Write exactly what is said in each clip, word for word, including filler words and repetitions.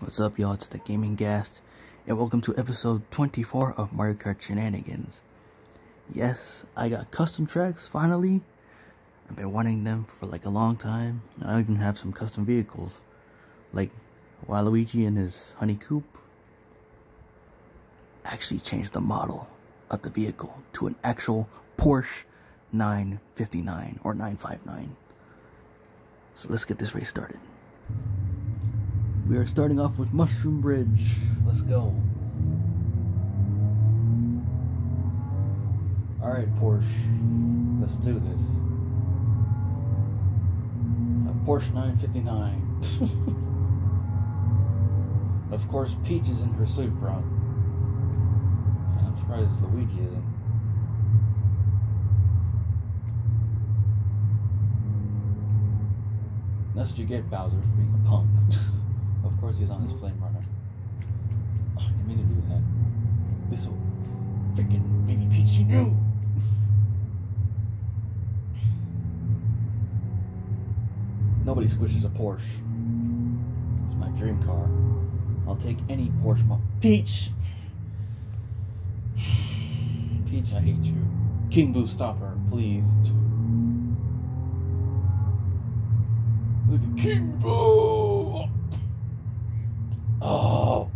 What's up, y'all? It's the Gaming Gast, and welcome to episode twenty-four of Mario Kart Shenanigans. Yes, I got custom tracks, finally. I've been wanting them for like a long time, and I even have some custom vehicles, like Waluigi and his Honey Coupe. I actually changed the model of the vehicle to an actual Porsche nine fifty-nine, or nine fifty-nine. So let's get this race started. We are starting off with Mushroom Bridge. Let's go. Alright, Porsche. Let's do this. A Porsche nine fifty-nine. Of course, Peach is in her Supra. And I'm surprised Luigi isn't. That's what you get, Bowser, for being a punk. Of course he's on his flame runner. Oh, I didn't mean to do that. This will freaking baby Peachy knew. Nobody squishes a Porsche. It's my dream car. I'll take any Porsche. Mo Peach! Peach, I hate you. King Boo, stop her, please. Look at King Boo! Oh!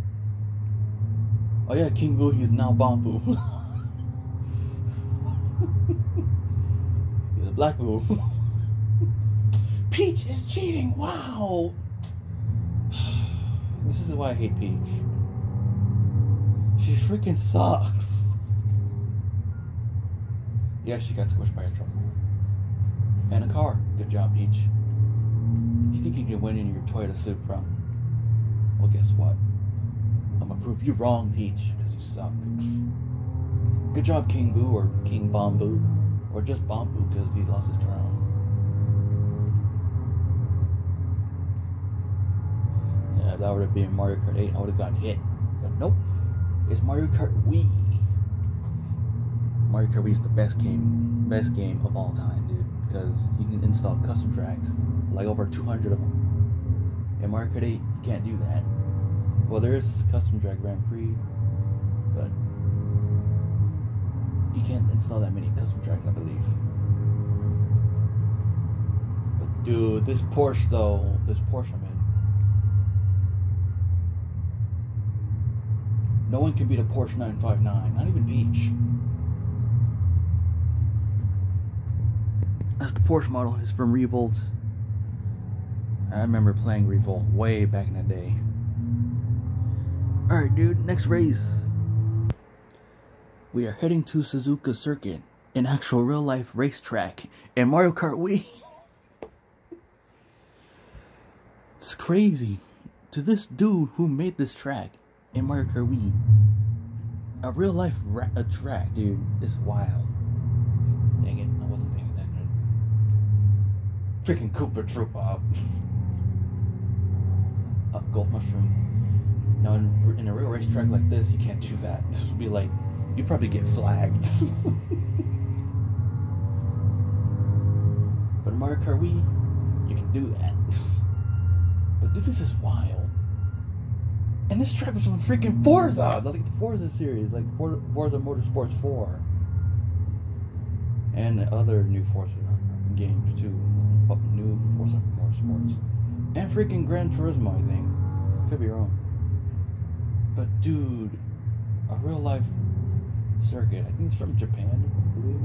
Oh yeah, King Boo, he's now Bamboo. He's a black Boo. Peach is cheating, wow! This is why I hate Peach. She freaking sucks. Yeah, she got squished by a truck. And a car. Good job, Peach. You think you can win in your Toyota Supra? Well, guess what? I'm gonna prove you wrong, Peach, because you suck. Good job, King Boo, or King Bomboo, or just Bomboo, because he lost his crown. Yeah, if that would have been Mario Kart eight, I would have gotten hit. But nope, it's Mario Kart Wii. Mario Kart Wii is the best game, best game of all time, dude, because you can install custom tracks, like over two hundred of them. In Mario Kart eight, you can't do that. Well, there is Custom Track Grand Prix, but you can't install that many custom tracks, I believe. But dude, this Porsche though, this Porsche I'm in. No one can beat a Porsche nine fifty-nine, not even Peach. That's the Porsche model, it's from Revolt. I remember playing Revolt way back in the day. Alright, dude, next race. We are heading to Suzuka Circuit, an actual real life racetrack, and Mario Kart Wii. It's crazy. To this dude who made this track in Mario Kart Wii, a real life ra a track, dude, is wild. Dang it, I wasn't thinking that good. Freaking Koopa Troopa. Uh, gold mushroom. Now, in, in a real racetrack like this, you can't do that. This would be like, you'd probably get flagged. But in Mario Kart Wii, you can do that. But this, this is wild. And this track was from freaking Forza! Like the Forza series, like For Forza Motorsports four. And the other new Forza games, too. New Forza Motorsports. And freaking Gran Turismo, I think. Could be wrong. But dude, a real life circuit. I think it's from Japan, I believe.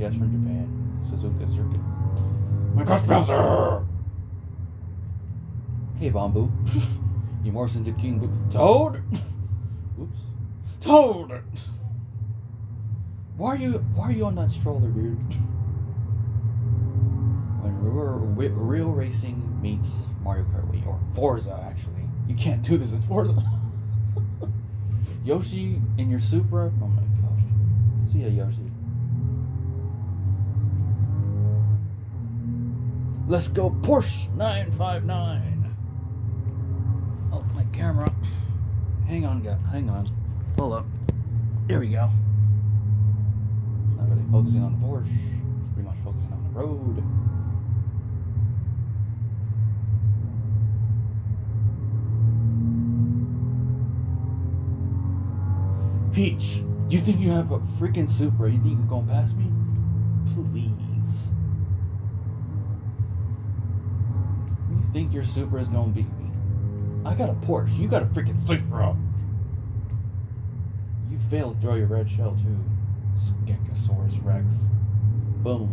Yeah, it's from Japan. Suzuka Circuit. My gosh, Bowser! Hey, Bomboo. You morphed into King Boo. Toad! Oops. Toad! Why are you, why are you on that stroller, dude? When real, real racing meets Mario Kart Wii, or Forza actually. You can't do this in Forza. Yoshi in your Supra? Oh my gosh. See ya, Yoshi. Let's go Porsche nine fifty-nine. Oh, my camera. Hang on, guys. Hang on. Pull up. There we go. It's not really focusing on the Porsche. It's pretty much focusing on the road. Peach, you think you have a freaking Supra? You think you're going to pass me? Please. You think your Supra is going to beat me? I got a Porsche. You got a freaking Supra. You failed to throw your red shell too. Stegosaurus Rex. Boom.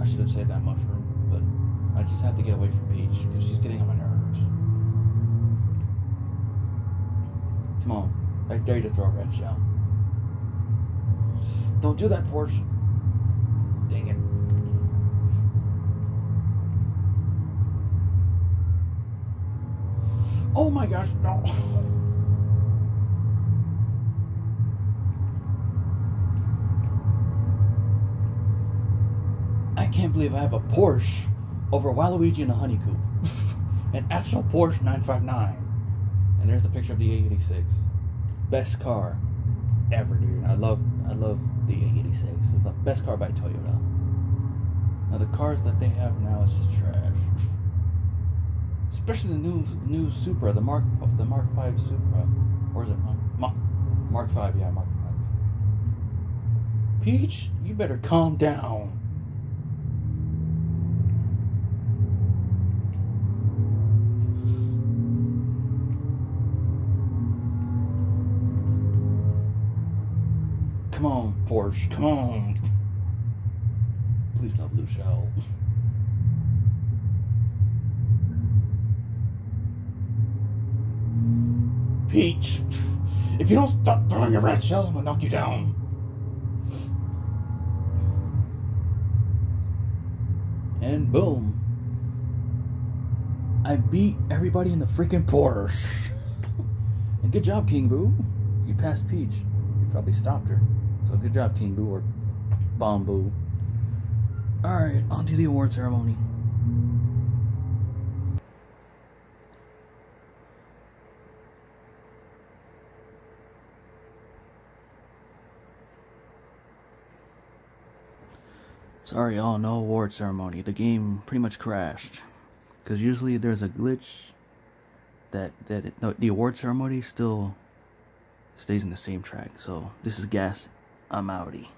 I should have said that mushroom, but I just have to get away from Peach because she's getting on my nerves. Come on, I dare you to throw a red shell. Don't do that, Porsche. Dang it. Oh my gosh, no. I can't believe I have a Porsche over Waluigi and a Honey Coupe. An actual Porsche nine five nine. And there's the picture of the eight eighty-six. Best car ever, dude. I love I love the eight eighty-six. It's the best car by Toyota. Now the cars that they have now is just trash. Especially the new new Supra, the Mark the Mark five Supra. Or is it Mark Mark Mark five, yeah, Mark five. Peach, you better calm down. Come on, Porsche, come on. Please stop blue shell. Peach, if you don't stop throwing your red shells, I'm gonna knock you down. And boom. I beat everybody in the freaking Porsche. And good job, King Boo. You passed Peach. You probably stopped her. So good job, King Boo, or Bomb Boo. Alright, on to the award ceremony. Sorry y'all, no award ceremony. The game pretty much crashed. Because usually there's a glitch that, that it, no, the award ceremony still stays in the same track. So this is Gast. I'm outie.